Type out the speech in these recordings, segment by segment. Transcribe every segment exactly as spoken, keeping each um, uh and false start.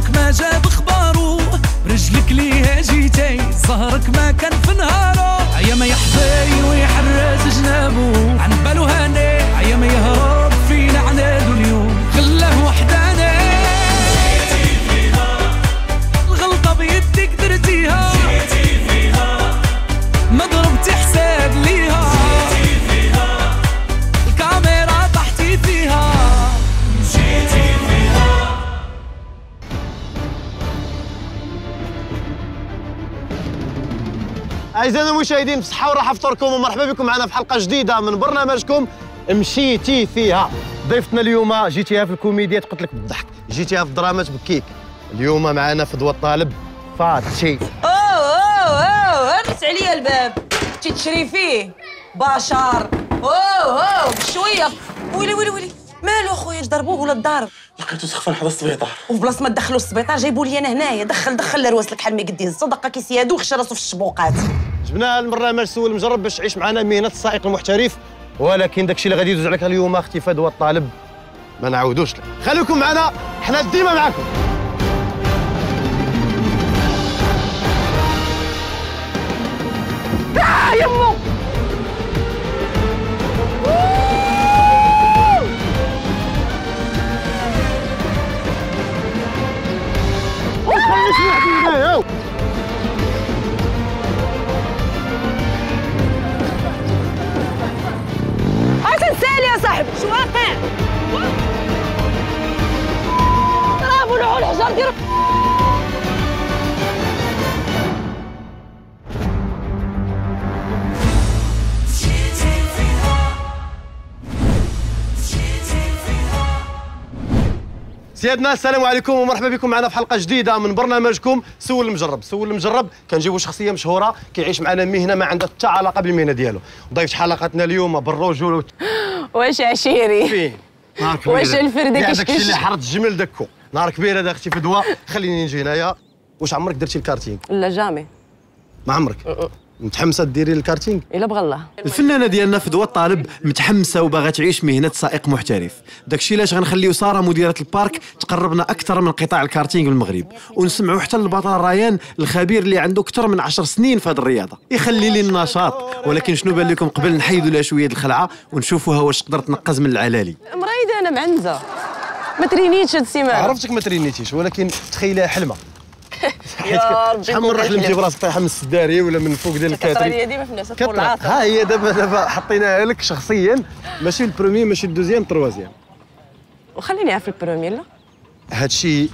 عمرك ما جاب اخبارو، رجلك ليها جيتي سهرك ما كان في نهارو. عيما يحظي ويحرز جنابو عن بالو هاني، عيما يهرب فينا عنادو اليوم خلاه وحداني. جيتي فيها الغلطة بيدك درتيها، جيتي فيها ما ضربتي حساب ليها، جيتي فيها الكاميرا طحتي فيها. أعزائنا المشاهدين، بصحة وراحة فطوركم ومرحبا بكم معنا في حلقة جديدة من برنامجكم مشيتي فيها. ضيفتنا اليوم جيتيها في الكوميديا تقتلك بالضحك، جيتيها في الدراما تبكيك. اليوم معنا فدوى طالب فاتشي. أوه أوه أوه هرس عليا الباب، شتي تشري فيه بشار. أوه أوه بشوية. ويلي ويلي ويلي مالو خويا، ضربوه ولا الدار؟ لقيتو سخفان حدا السبيطار، وفي بلاص ما دخلو السبيطار جايبو لي انا هنايا. دخل دخل لروس لك حال ما يقديه الصدقه كيسي هادو خشى راسو في الشبوقات. جبناها للبرنامج سول مجرب باش تعيش معنا مهنه السائق المحترف، ولكن داكشي اللي غادي يدوز عليك اليوم اختي فدوى الطالب ما نعاودوش لك. خليكم معنا، حنا ديما معاكم. آه يمو هتنسالي يا صاحب شو واقع؟ طرابو لعو الحجر ديرو. سيادنا السلام عليكم ومرحبا بكم معنا في حلقه جديده من برنامجكم سول المجرب. سول المجرب كنجيبوا شخصيه مشهوره كيعيش معنا مهنه ما عندها حتى علاقه بالمهنه ديالو. ضيف حلقتنا اليوم بالرجوله. واش عشيري فين واش الفرده كيشكيش داكشي اللي حرت الجمل داكو نهار كبيره دا اختي فدوى. خليني نجي هنايا. واش عمرك درتي الكارتينغ؟ لا جامي ما عمرك. متحمسه ديري الكارتينغ؟ الا بغى الله. الفنانه ديالنا فدوى الطالب متحمسه وباغا تعيش مهنه سائق محترف، داكشي علاش غنخليو ساره مديره البارك تقربنا اكثر من قطاع الكارتينغ بالمغرب، ونسمعوا حتى البطل ريان الخبير اللي عنده اكثر من عشر سنين في هذه الرياضه يخلي لي النشاط. ولكن شنو بان لكم قبل نحيدوا لها شويه الخلعه ونشوفوها واش تقدر تنقز من العلالي؟ مريضه انا معنزه ما ترينيتش هاد السيمانه. عرفتك ما ترينيتيش، ولكن تخيلها حلمه. شحال من رحله نجيب راسك طايحه من السداري ولا من فوق ديال الكاتري. ها هي دابا دابا حطيناها لك شخصيا، ماشي البرومي ماشي الدوزيام التروازيام. وخليني عارف البرومي لا هادشي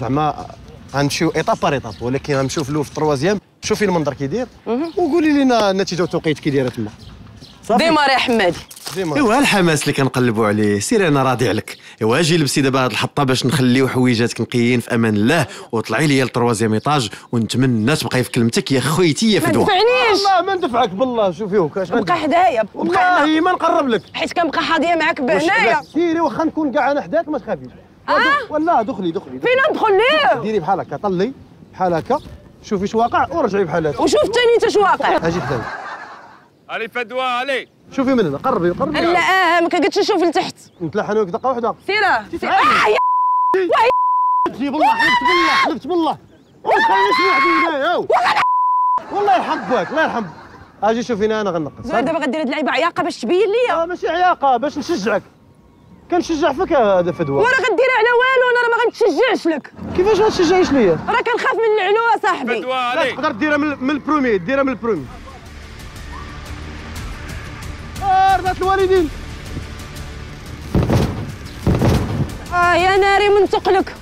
زعما غنمشيو ايطاب بار ايطاب، ولكن غنمشيو في الاول في التروازيام. شوفي المنظر كي داير وقولي لنا النتيجه والتوقيت كي دايره تما. ديماري يا حمادي. ايوا الحماس اللي كنقلبوا عليه. سيري انا راضي عليك. ايوا اجي لبسي دابا هاد الحطه باش نخليو حويجاتك نقيين في امان الله، وطلعي لي للتروازيام ايطاج، ونتمنى تبقاي في كلمتك يا خويتي يا فدوى. ما تدفعنيش الله ما ندفعك بالله. شوفيوك اش غنبقى حدايا والله ما نقرب لك حيت كنبقى حاضيه معاك بهنايا. سيري واخا نكون كاع انا حداك ما تخافيش. آه؟ والله دخلي دخلي فين ندخل ليه؟ ديري بحال هكا، طلي بحال هكا، شوفي اش واقع ورجعي بحال هكا. وشوف الثاني انت اش واقع. اجي حدايا. علي فدوى علي. شوفي من هنا قربي قربي. لا آه ما كنقدش نشوف لتحت. نتلاحى انا وياك دقه واحده. سيره سيره تجي بالله حلفت بالله حلفت بالله وخليتني وحدي هنايا. والله يرحم باك الله يرحم. اجي شوفينا انا غنقص. دابا غدير هاد اللعيبه عياقه باش تبين ليا. اه ماشي عياقه باش نشجعك. كنشجع فيك يا فدوى. وراه غديرها على والو. انا راه ما غنتشجعش لك. كيفاش ما تشجعيش ليا؟ راه كنخاف من العلو يا صاحبي. فدوى علي تقدر ديرها من البرومي ديرها من البرومي. ربات الوالدين. اه يا ناري من ثقلك.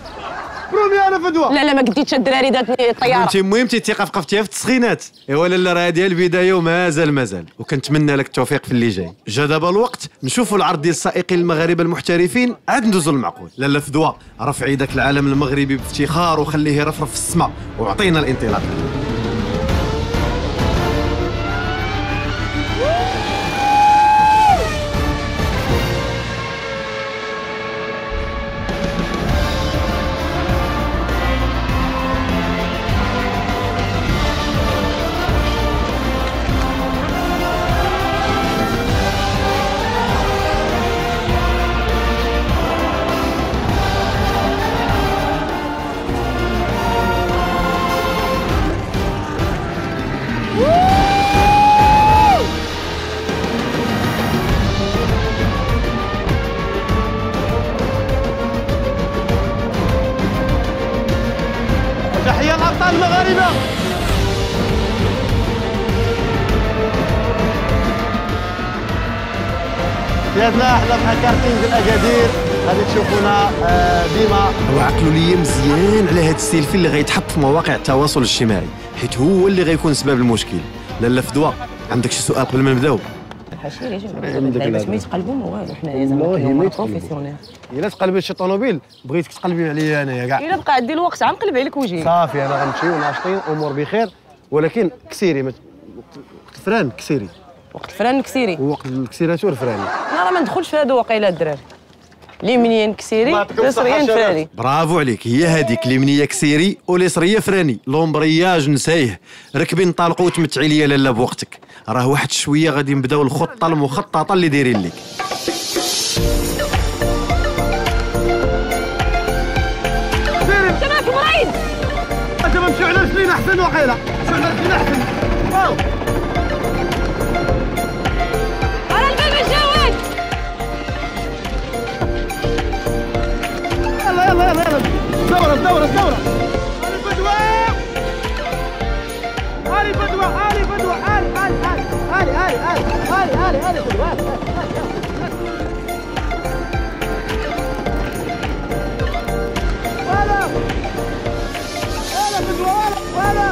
برومي انا فدوى. لا لا ما قديتش الدراري داتني الطياره. انت المهم تيقف قفتيها في التسخينات. ايوا لاله راه ديال البدايه ومازال مازال، وكنتمنى لك التوفيق في اللي جاي. جا دابا الوقت نشوفوا العرض ديال السائقين المغاربه المحترفين عاد ندوزوا للمعقول. لاله فدوى رفعي داك العالم المغربي بافتخار وخليه يرفرف في السماء وعطينا الانطلاق. طيبة. جاتنا احنا بحكارتينج الاكادير غادي تشوفونا ديما. وعقلوا لي مزيان على هاد السيلفي اللي غيتحط في مواقع التواصل الاجتماعي، حيت هو اللي غيكون سبب المشكل. لاله فدوى، عندك شي سؤال قبل ما نبداو؟ حاشي يا جماعه باش ما يتقلبوا ما والو، حنايا زعما بروفيسيونيل. الا تقلبت شي طونوبيل بغيتك تقلبي عليا انايا كاع. الا بقى عندي الوقت غنقلب عليك وجهي. صافي انا غنمشيو ناشطين امور بخير، ولكن كسيري مت... وقت الفران كسيري. وقت الفران كسيري. ووقت الكسيرات والفران. انا راه ما ندخلش في هادو واقيلا الدراري. اليمنيه نكسيري اليسريه نفراني. برافو عليك، هي هذيك اليمنيه كسيري واليسريه فراني، لومبرياج نسايه. ركبي نطلقوا وتمتعي ليا لاله بوقتك، راه واحد شويه غادي نبداو الخطه المخططه اللي دايرين لك. سيري انت ماك مريض، انت ما مشي على رجلينا احسن وقيله، مشي على رجلينا احسن. يلا يلا يلا دورة دورة دورة. علي فدوى، علي فدوى، علي فدوى، علي علي علي علي علي علي علي علي فدوى. ولا ولا فدوى ولا ولا.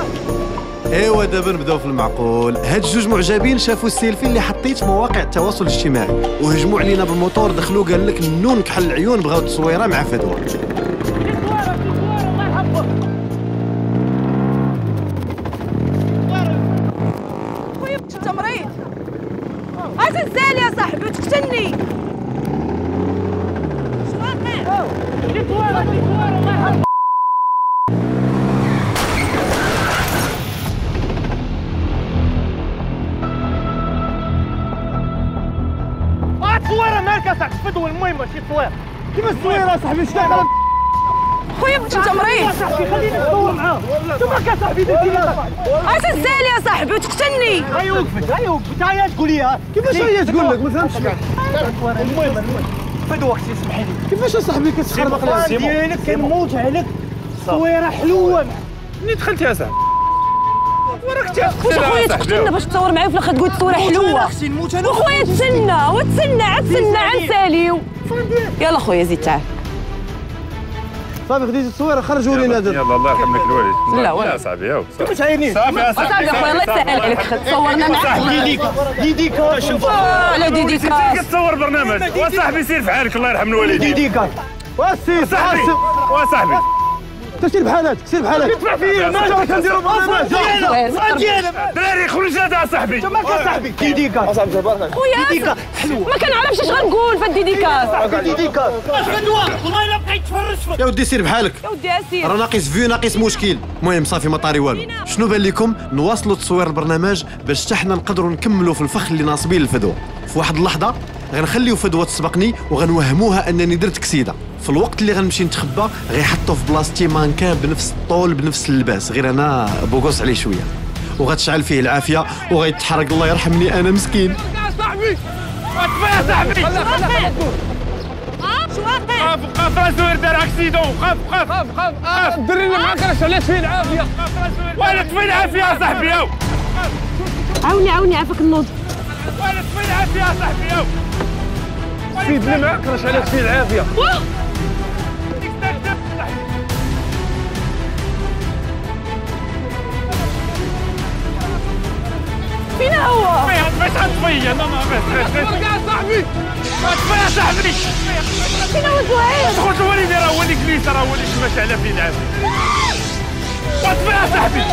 ايوا دابا نبداو في المعقول. هاد الجوج معجبين شافوا السيلفي اللي حطيت في مواقع التواصل الاجتماعي وهجموا علينا بالموتور، دخلوا قال لك النون كحل العيون، بغاو تصويره مع فدوى. خويا بنت انت مريض خليني نصور معاه. تمرك يا صاحبي ديرتي لي اش الزال يا صاحبي وتقتلني. هاي وقفت هاي وقفت هاي تقول ليها كيفاش هي تقول لك ما فهمتش. المهم فدوى اختي سمحي لي، كيفاش يا صاحبي كتخربق لي ديالك كنموت عليك. صويره حلوه ملي دخلت يا صاحبي وراك تاخذ خويا تقتلنا باش تصور معايا، في الاخر تقول تصويره حلوه وخويا تسنى وتسنى عتسنى عنساليو. يلا خويا زيد تعال صافي خديتي التصويره خرجوا لينا دابا. يلا الله يرحم لك الوالد. لا لا صاحبي هاو صافي تعايني صافي يا صاحبي اخويا الله يسهل عليك. تصورنا معاك ديديكا ديديكا شوف على ديديكا كتصور برنامج وصاحبي سير في حالك الله يرحم الوالدين. ديديكا واسي صاحبي وصاحبي انت سير بحالك سير بحالك كتبع فيا ما كنديروا برنامج ديالنا دراري. خرج هذا صاحبي انت مالك صاحبي ديديكا صاحبي جبرنا ديديكا حلوه ما كنعرفش اش غنقول في الديديكاس. ديديكاس غدوه والله الا بقيت تفرج فيك يا ودي سير بحالك يا ودي اسير راه ناقص فيو ناقص مشكل. المهم صافي ما طاري والو. شنو بان لكم نواصلوا تصوير البرنامج باش حتى حنا نقدروا نكملوا في الفخ اللي ناصبين لفدوى؟ في واحد اللحظه غنخليو فدوى تسبقني وغنوهموها انني درت كسيده، في الوقت اللي غنمشي نتخبى غيحطوا في بلاصتي مانكان بنفس الطول بنفس اللباس غير انا بوكوس عليه شويه، وغتشعل فيه العافيه وغيتحرق الله يرحمني انا مسكين. صاحبي وقف يا صاحبي وقف وقف وقف راه زوير دار اكسيدون. وقف وقف وقف وقف الدري اللي معاك راه شعلات فيه العافيه وانا طفي العافيه يا صاحبي. هاو عاوني عاوني عافاك النوض وانا طفي العافيه يا صاحبي. هاو السيد اللي معاك راه شعلات فيه العافيه. فين هو؟ ما تطفيش انا ما بغيتش يا صاحبي اطفي يا صاحبي. فين هو زهير؟ خوت الوالدي راه هو اللي كليس راه هو اللي مشى على فيه العافيه. اطفي يا صاحبي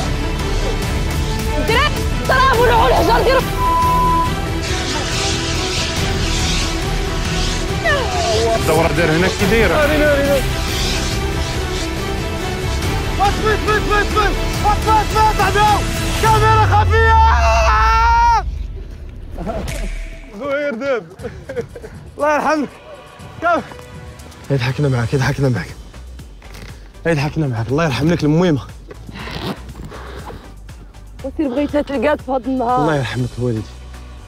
دراري ضربوا له الحجر ديالو. الدوره داير هناك كي دايره. اطفي اطفي اطفي اطفي اطفي اطفي يا صاحبي كاميرا خفيه. زهير داب الله يرحمك. يضحكنا معك يضحكنا معك يضحكنا معك الله يرحم لك المويمه. وسير بغيتها تلقاك في هذا النهار الله يرحمك الوالدي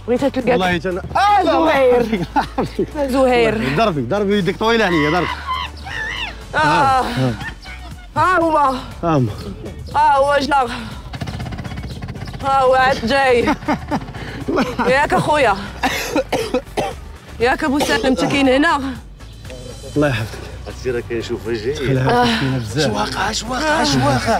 بغيتها تلقاك والله حتى انا. اه زهير زهير ضربي ضربي يديك طويله عليا ضربي. اه ها هو ها هو جا ها هو عاد جاي. ياك اخويا ياك ابو سالم تكين هنا. الله يحفظك. عرفتي راه كنشوفها جايه شو واقع شو واقع شو واقع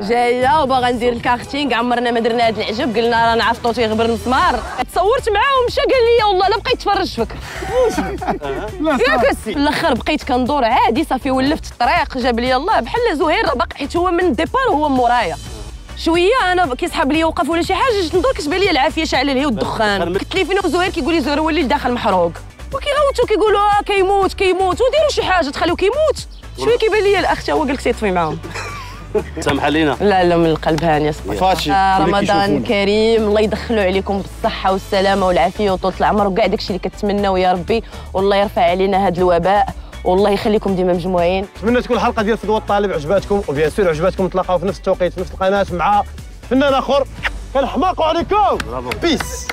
جايه وباغا ندير الكارتينغ. عمرنا ما درنا هاد العجب. قلنا راه نعفطو تيغبر المسمار. تصورت معاه ومشى قال لي والله لا بقيت تفرج فيك. ياك السي في الاخر بقيت كندور عادي صافي ولفت الطريق. جاب لي الله بحال زهير باقي حيت هو من الديبار وهو مورايا شويه. انا كيسحب لي وقف ولا شي حاجه ندور كتبان لي العافيه شاعله والدخان. قلت لي فين زهير؟ كيقول لي زهير هو اللي داخل محروق وكيغوتو كيقولوا اه كيموت كيموت وديروا شي حاجه تخليو كيموت. شويه كيبان لي الاخ تا هو قال لك سيطفي معاهم. سامح لينا. لا لا من القلب هاني صافي. آه رمضان كريم. الله يدخلوا عليكم بالصحه والسلامه والعافيه وطول العمر وكاع داكشي اللي كتمناوه يا ربي. والله يرفع علينا هذا الوباء والله يخليكم ديما مجموعين. نتمنى تكون الحلقه ديال فدوى الطالب عجباتكم وبيان سور عجباتكم. تلاقاو في نفس التوقيت في نفس القناه مع فنان اخر. كنحماقوا عليكم. بيس.